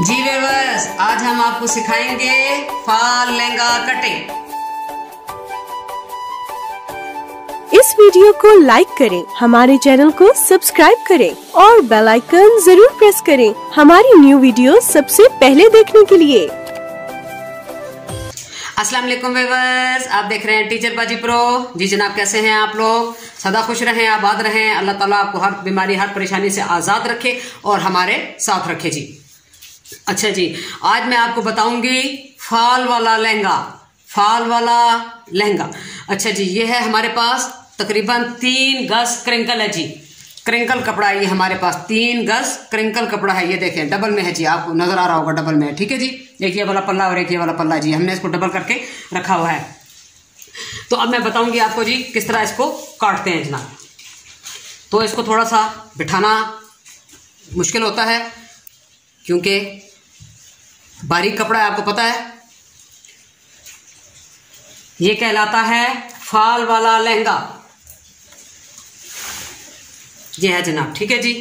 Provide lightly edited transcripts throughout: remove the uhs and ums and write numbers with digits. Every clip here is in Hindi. जी व्यूअर्स, आज हम आपको सिखाएंगे फाल लहंगा कटिंग। इस वीडियो को लाइक करें, हमारे चैनल को सब्सक्राइब करें और बेल आइकन जरूर प्रेस करें हमारी न्यू वीडियो सबसे पहले देखने के लिए। अस्सलाम वालेकुम व्यूअर्स, आप देख रहे हैं टीचर बाजी प्रो। जी जनाब, कैसे हैं आप लोग? सदा खुश रहें, आबाद रहें। अल्लाह ताला आपको हर बीमारी हर परेशानी से आज़ाद रखे और हमारे साथ रखे जी। अच्छा जी, आज मैं आपको बताऊंगी फाल वाला लहंगा। फाल वाला लहंगा, अच्छा जी, ये है हमारे पास तकरीबन 3 गज क्रिंकल है जी। क्रिंकल कपड़ा है ये हमारे पास, 3 गज क्रिंकल कपड़ा है। ये देखें, डबल में है जी, आपको नजर आ रहा होगा, डबल में है। ठीक है जी, एक ये वाला पल्ला और एक ये वाला पल्ला जी, हमने इसको डबल करके रखा हुआ है। तो अब मैं बताऊंगी आपको जी किस तरह इसको काटते हैं जना। तो इसको थोड़ा सा बिठाना मुश्किल होता है क्योंकि बारीक कपड़ा है, आपको पता है। ये कहलाता है फाल वाला लहंगा, ये है जनाब। ठीक है जी,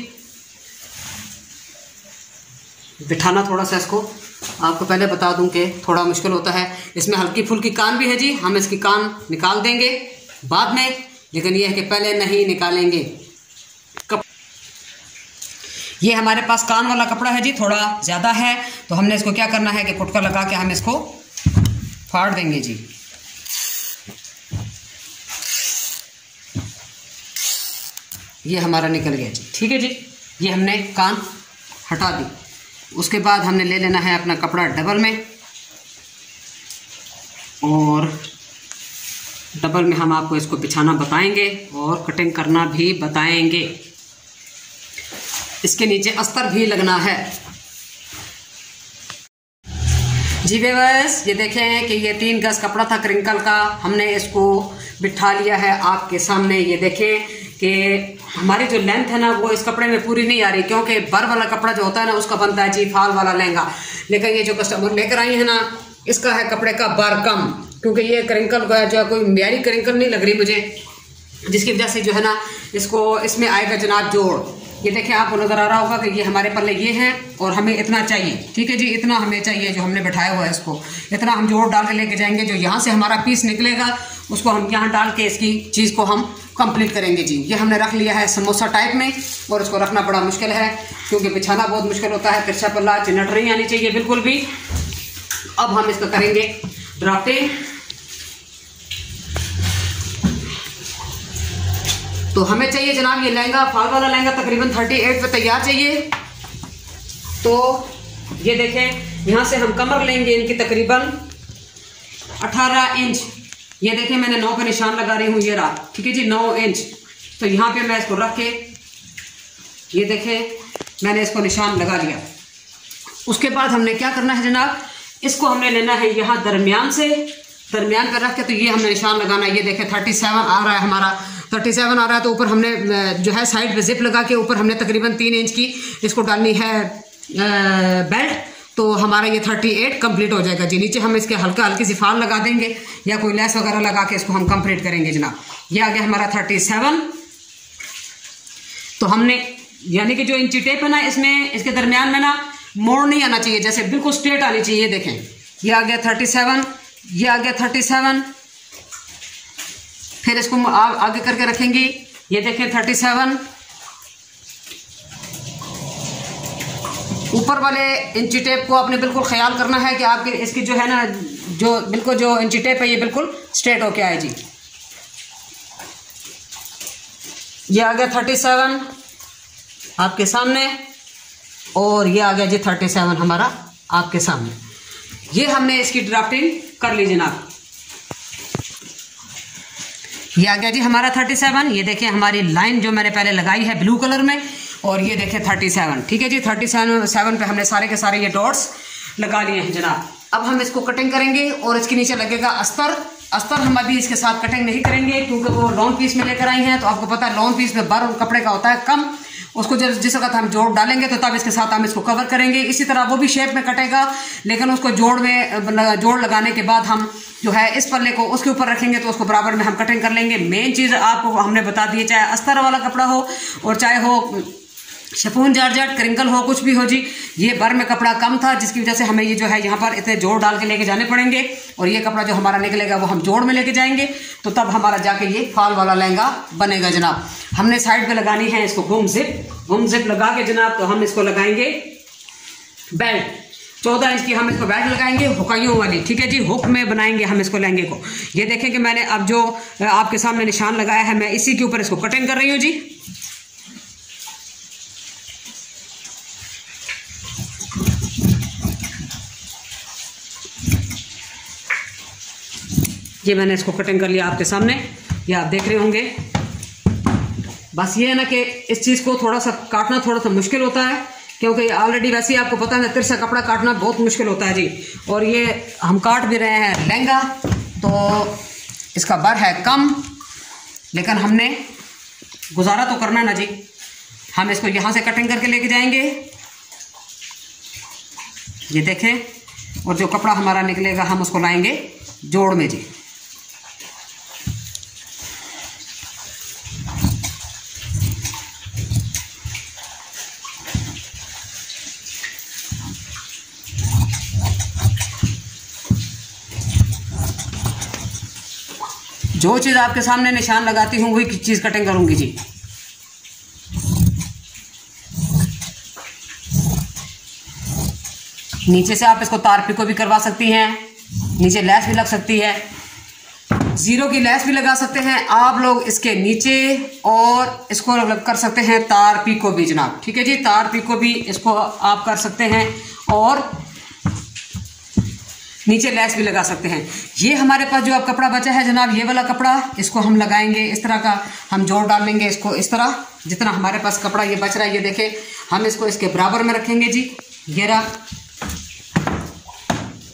बिठाना थोड़ा सा इसको, आपको पहले बता दूं कि थोड़ा मुश्किल होता है। इसमें हल्की फुल्की कान भी है जी, हम इसकी कान निकाल देंगे बाद में, लेकिन ये है कि पहले नहीं निकालेंगे। ये हमारे पास कान वाला कपड़ा है जी, थोड़ा ज़्यादा है, तो हमने इसको क्या करना है कि फुटका लगा के हम इसको फाड़ देंगे जी। ये हमारा निकल गया जी। ठीक है जी, ये हमने कान हटा दी। उसके बाद हमने ले लेना है अपना कपड़ा डबल में, और डबल में हम आपको इसको बिछाना बताएंगे और कटिंग करना भी बताएंगे। इसके नीचे अस्तर भी लगना है जी। व्यूअर्स, ये देखें कि ये 3 गज कपड़ा था क्रिंकल का, हमने इसको बिठा लिया है आपके सामने। ये देखें कि हमारी जो लेंथ है ना, वो इस कपड़े में पूरी नहीं आ रही, क्योंकि बर वाला कपड़ा जो होता है ना, उसका बनता है जी फाल वाला लहंगा। लेकिन ये जो कस्टमर लेकर आई है ना, इसका है कपड़े का बार कम, क्योंकि ये क्रिंकल जो है कोई म्यारी क्रिंकल नहीं लग रही मुझे, जिसकी वजह से जो है ना इसको इसमें आएगा जनाब जोड़। ये देखिए, आपको नजर आ रहा होगा कि ये हमारे पल्ले ये हैं और हमें इतना चाहिए। ठीक है जी, इतना हमें चाहिए जो हमने बैठाया हुआ है, इसको इतना हम जोड़ डाल के लेके जाएंगे। जो यहाँ से हमारा पीस निकलेगा उसको हम यहाँ डाल के इसकी चीज़ को हम कंप्लीट करेंगे जी। ये हमने रख लिया है समोसा टाइप में, और इसको रखना बड़ा मुश्किल है क्योंकि बिछाना बहुत मुश्किल होता है। तिरछा पल्ला चिनट नहीं आनी चाहिए बिल्कुल भी। अब हम इसको करेंगे ड्राफ्टिंग। तो हमें चाहिए जनाब ये लहंगा, फाल वाला लहंगा तकरीबन 38 पे तैयार चाहिए। तो ये देखें, यहाँ से हम कमर लेंगे इनकी तकरीबन 18 इंच। ये देखें, मैंने 9 का निशान लगा रही हूँ, ये रहा। ठीक है जी, 9 इंच। तो यहाँ पे मैं इसको रख के, ये देखें, मैंने इसको निशान लगा लिया। उसके बाद हमने क्या करना है जनाब, इसको हमने लेना है यहाँ दरमियान से, दरमियान पर रख के तो ये हमने निशान लगाना है। ये देखें, 37 आ रहा है हमारा, 37 आ रहा है। तो ऊपर हमने जो है साइड पे जिप लगा के ऊपर हमने तकरीबन 3 इंच की इसको डालनी है बेल्ट, तो हमारा ये 38 कंप्लीट हो जाएगा जी। नीचे हम इसके हल्का हल्की सी फाल लगा देंगे या कोई लेस वगैरह लगा के इसको हम कंप्लीट करेंगे जनाब। ये आ गया हमारा 37। तो हमने यानी कि जो इंची टेप है ना, इसमें इसके दरमियान में ना मोड़ नहीं आना चाहिए, जैसे बिल्कुल स्ट्रेट आनी चाहिए। देखें, यह आ गया 37, ये आ गया 37। फिर इसको आगे करके रखेंगे। ये देखें, 37 ऊपर वाले इंची टेप को आपने बिल्कुल ख्याल करना है कि आपके इसकी जो है ना, जो बिल्कुल जो इंची टेप है ये बिल्कुल स्ट्रेट होके आए जी। ये आ गया 37 आपके सामने, और ये आ गया जी 37 हमारा आपके सामने। ये हमने इसकी ड्राफ्टिंग कर ली जनाब। ये आ गया जी हमारा 37। ये देखें, हमारी लाइन जो मैंने पहले लगाई है ब्लू कलर में, और ये देखें 37। ठीक है जी, 37 पे हमने सारे के सारे ये डॉट्स लगा लिए हैं जनाब। अब हम इसको कटिंग करेंगे और इसके नीचे लगेगा अस्तर। अस्तर हम अभी इसके साथ कटिंग नहीं करेंगे क्योंकि वो लॉन्ग पीस में लेकर आई हैं, तो आपको पता है लॉन्ग पीस में बार कपड़े का होता है कम, उसको जब जिस वक्त हम जोड़ डालेंगे तो तब इसके साथ हम इसको कवर करेंगे। इसी तरह वो भी शेप में कटेगा, लेकिन उसको जोड़ लगाने के बाद हम जो है इस पल्ले को उसके ऊपर रखेंगे, तो उसको बराबर में हम कटिंग कर लेंगे। मेन चीज़ आपको हमने बता दी है, चाहे अस्तर वाला कपड़ा हो और चाहे हो शिफॉन जाट जाट क्रिंकल हो कुछ भी हो जी, ये भर में कपड़ा कम था जिसकी वजह से हमें ये जो है यहाँ पर इतने जोड़ डाल के लेके जाने पड़ेंगे और ये कपड़ा जो हमारा निकलेगा वो हम जोड़ में लेके जाएंगे तो तब हमारा जाके ये फाल वाला लहंगा बनेगा जनाब। हमने साइड पे लगानी है इसको घूम जिप लगा के जनाब, तो हम इसको लगाएंगे बेल्ट 14 इंच की, हम इसको बेल्ट लगाएंगे हुकाइयों वाली, ठीक है जी, हुक में बनाएंगे हम इसको लहंगे को। ये देखें कि मैंने अब जो आपके सामने निशान लगाया है मैं इसी के ऊपर इसको कटिंग कर रही हूँ जी। ये मैंने इसको कटिंग कर लिया आपके सामने, ये आप देख रहे होंगे। बस ये है ना कि इस चीज़ को थोड़ा सा काटना थोड़ा सा मुश्किल होता है क्योंकि ऑलरेडी वैसे ही आपको पता है ना तिरछा कपड़ा काटना बहुत मुश्किल होता है जी। और ये हम काट भी रहे हैं लहंगा, तो इसका बर है कम लेकिन हमने गुजारा तो करना ना जी। हम इसको यहाँ से कटिंग करके लेके जाएंगे, ये देखें, और जो कपड़ा हमारा निकलेगा हम उसको लाएंगे जोड़ में जी। जो चीज़ आपके सामने निशान लगाती हूँ वही चीज़ कटिंग करूँगी जी। नीचे से आप इसको तार पिको भी करवा सकती हैं, नीचे लैस भी लग सकती है, जीरो की लैस भी लगा सकते हैं आप लोग इसके नीचे, और इसको कर सकते हैं तार पिको भी जनाब, ठीक है जी, तार पिको भी इसको आप कर सकते हैं और नीचे लैस भी लगा सकते हैं। ये हमारे पास जो अब कपड़ा बचा है जनाब, ये वाला कपड़ा इसको हम लगाएंगे इस तरह का, हम जोड़ डाल लेंगे इसको इस तरह, जितना हमारे पास कपड़ा ये बच रहा है ये देखें, हम इसको इसके बराबर में रखेंगे जी।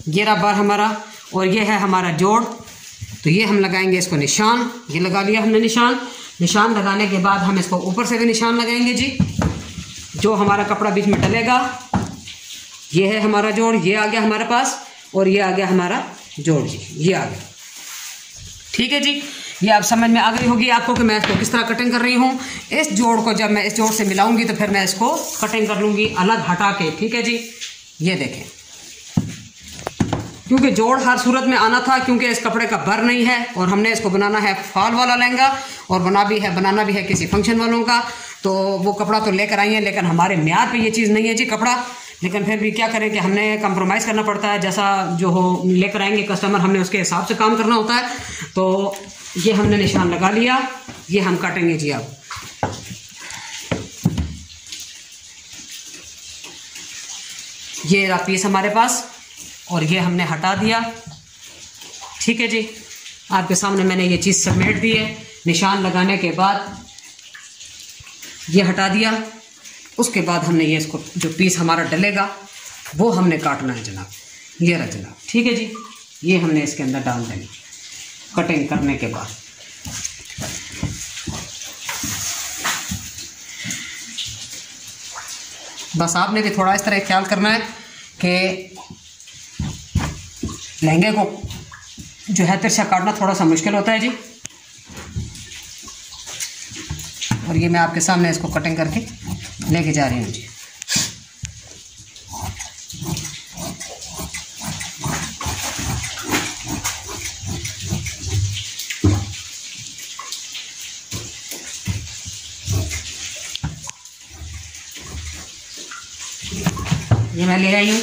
घेरा बार हमारा, और ये है हमारा जोड़, तो ये हम लगाएंगे इसको निशान, ये लगा लिया हमने निशान। निशान लगाने के बाद हम इसको ऊपर से भी निशान लगाएंगे जी, जो हमारा कपड़ा बीच में डलेगा। ये है हमारा जोड़, ये आ गया हमारे पास, और ये आ गया हमारा जोड़ जी, ये आ गया, ठीक है जी। ये आप समझ में आ गई होगी आपको कि मैं इसको किस तरह कटिंग कर रही हूँ। इस जोड़ को जब मैं इस जोड़ से मिलाऊंगी तो फिर मैं इसको कटिंग कर लूँगी अलग हटा के, ठीक है जी। ये देखें, क्योंकि जोड़ हर सूरत में आना था क्योंकि इस कपड़े का भर नहीं है और हमने इसको बनाना है फॉल वाला लहंगा और बनाना भी है किसी फंक्शन वालों का, तो वो कपड़ा तो लेकर आई हैं लेकिन हमारे म्यार पे ये चीज़ नहीं है जी कपड़ा, लेकिन फिर भी क्या करें कि हमने कंप्रोमाइज़ करना पड़ता है, जैसा जो हो लेकर आएंगे कस्टमर हमने उसके हिसाब से काम करना होता है। तो ये हमने निशान लगा लिया, ये हम काटेंगे जी। अब ये रहा पीस हमारे पास और ये हमने हटा दिया, ठीक है जी। आपके सामने मैंने ये चीज़ समेट दी है, निशान लगाने के बाद ये हटा दिया, उसके बाद हमने ये इसको जो पीस हमारा डलेगा वो हमने काटना है जनाब। ये रहा जनाब, ठीक है जी, ये हमने इसके अंदर डाल देंगे कटिंग करने के बाद। बस आपने भी थोड़ा इस तरह ख्याल करना है कि लहंगे को जो है तिरछा काटना थोड़ा सा मुश्किल होता है जी। और ये मैं आपके सामने इसको कटिंग करके लेके जा रही हूँ जी। ये मैं ले आई हूँ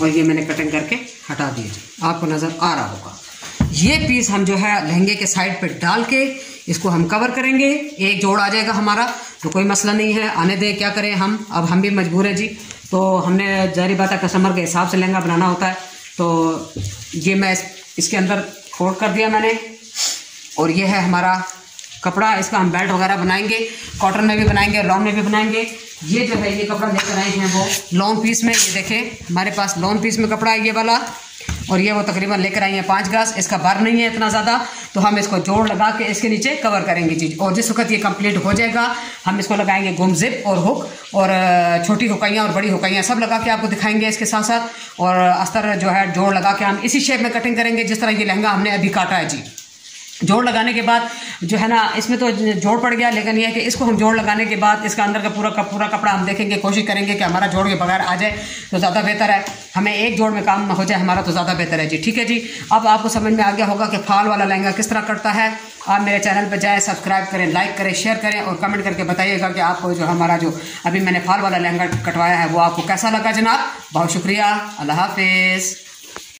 और ये मैंने कटिंग करके हटा दिए जी, आपको नज़र आ रहा होगा। ये पीस हम जो है लहंगे के साइड पे डाल के इसको हम कवर करेंगे, एक जोड़ आ जाएगा हमारा, तो कोई मसला नहीं है, आने दें, क्या करें हम, अब हम भी मजबूर हैं जी। तो हमने जारी बात है कस्टमर के हिसाब से लहंगा बनाना होता है। तो ये मैं इसके अंदर फोल्ड कर दिया मैंने, और ये है हमारा कपड़ा, इसका हम बेल्ट वगैरह बनाएंगे, कॉटन में भी बनाएंगे, लॉन में भी बनाएंगे। ये जो है ये कपड़ा लेकर आए हैं वो लॉन्ग पीस में, ये देखें हमारे पास लॉन्ग पीस में कपड़ा है ये वाला, और ये वो तकरीबन लेकर आई हैं 5 गज, इसका बार नहीं है इतना ज़्यादा, तो हम इसको जोड़ लगा के इसके नीचे कवर करेंगे चीज़। और जिस वक्त ये कंप्लीट हो जाएगा हम इसको लगाएंगे गुम जिप और हुक, और छोटी हुकाइयाँ और बड़ी हुकाइयाँ सब लगा के आपको दिखाएंगे इसके साथ साथ। और अस्तर जो है जोड़ लगा के हम इसी शेप में कटिंग करेंगे जिस तरह ये लहंगा हमने अभी काटा है जी। जोड़ लगाने के बाद जो है ना इसमें तो जोड़ पड़ गया, लेकिन यह है कि इसको हम जोड़ लगाने के बाद इसका अंदर का पूरा कपड़ा हम देखेंगे, कोशिश करेंगे कि हमारा जोड़ के बगैर आ जाए तो ज़्यादा बेहतर है, हमें एक जोड़ में काम हो जाए हमारा तो ज़्यादा बेहतर है जी। ठीक है जी, अब आपको समझ में आ गया होगा कि फाल वाला लहंगा किस तरह कटता है। आप मेरे चैनल पर जाएँ, सब्सक्राइब करें, लाइक करें, शेयर करें और कमेंट करके बताइएगा कि आपको जो हमारा जो अभी मैंने फाल वाला लहंगा कटवाया है वो आपको कैसा लगा जनाब। बहुत शुक्रिया, अल्लाह हाफिज़।